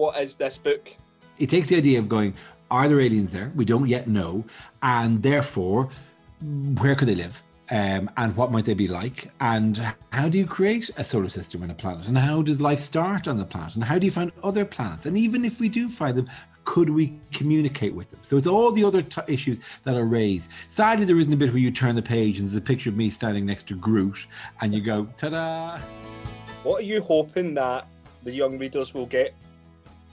what is this book? It takes the idea of going, are there aliens there? We don't yet know. And therefore, where could they live? And what might they be like? And how do you create a solar system and a planet? And how does life start on the planet? And how do you find other planets? And even if we do find them, could we communicate with them? So it's all the other issues that are raised. Sadly, there isn't a bit where you turn the page and there's a picture of me standing next to Groot and you go, ta-da! What are you hoping that the young readers will get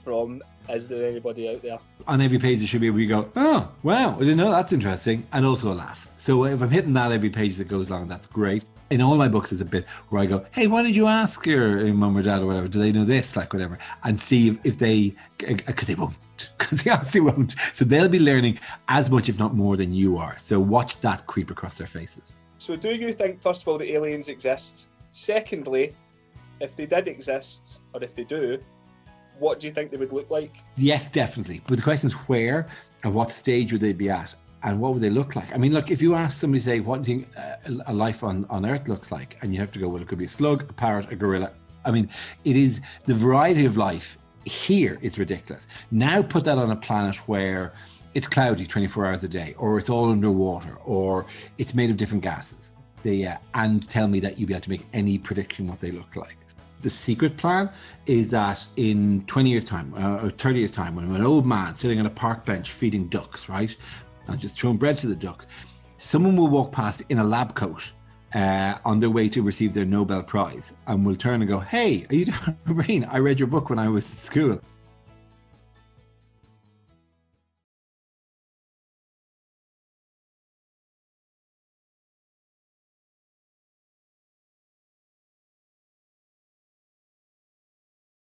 from Is There Anybody Out There? On every page, there should be where you go, oh, wow, I didn't know, that's interesting, and also a laugh. So if I'm hitting that every page that goes along, that's great. In all my books, there's a bit where I go, hey, why did you ask your mum or dad or whatever? Do they know this? Like, whatever. And see if they, because they won't, because they obviously won't. So they'll be learning as much, if not more, than you are. So watch that creep across their faces. So do you think, first of all, that aliens exist? Secondly, if they did exist, or if they do, what do you think they would look like? Yes, definitely. But the question is where and what stage would they be at? And what would they look like? I mean, look, if you ask somebody, say, what do you think a life on Earth looks like? And you have to go, well, it could be a slug, a parrot, a gorilla. I mean, it is the variety of life here is ridiculous. Now put that on a planet where it's cloudy 24 hours a day, or it's all underwater, or it's made of different gases. And tell me that you'd be able to make any prediction what they look like. The secret plan is that in 20 years time, or 30 years time, when I'm an old man sitting on a park bench feeding ducks, right? And just throwing bread to the ducks, someone will walk past in a lab coat on their way to receive their Nobel Prize and will turn and go, hey, are you Dr. Rain? I read your book when I was at school.